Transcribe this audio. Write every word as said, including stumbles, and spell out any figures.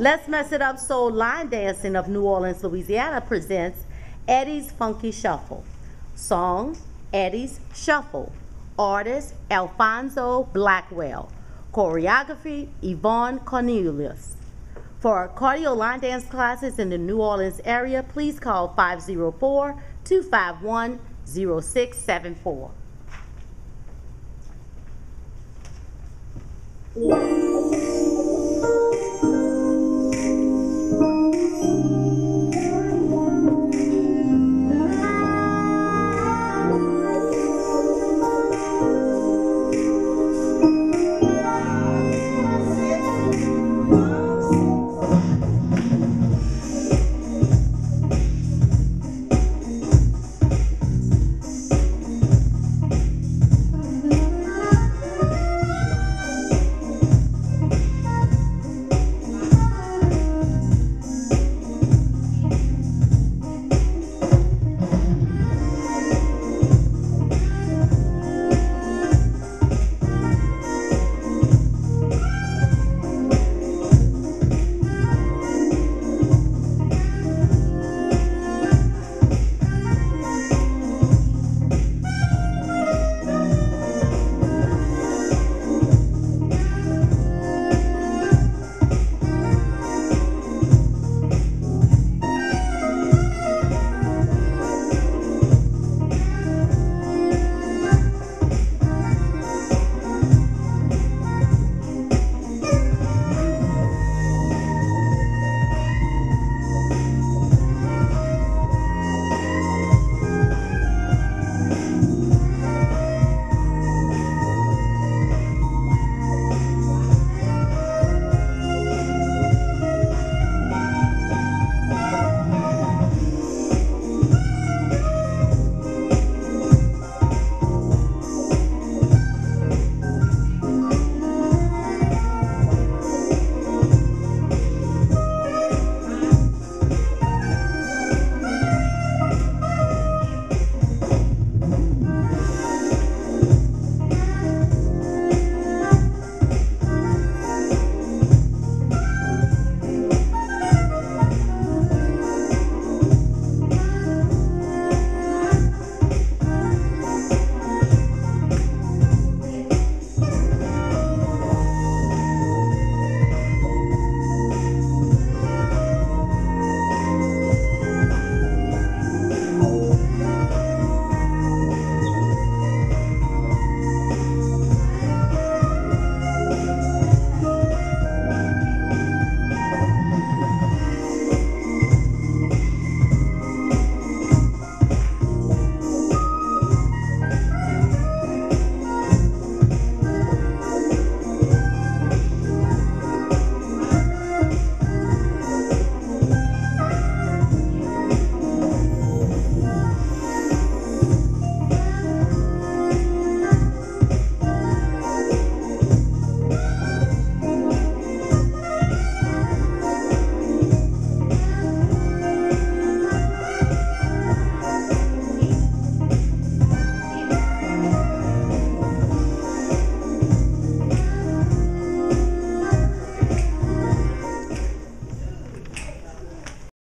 Let's Mess It Up Soul Line Dancing of New Orleans, Louisiana presents Eddie's Funky Shuffle. Song, Eddie's Shuffle. Artist, Alfonso Blackwell. Choreography, Yvonne Cornelius. For cardio line dance classes in the New Orleans area, please call five zero four, two five one, zero six seven four.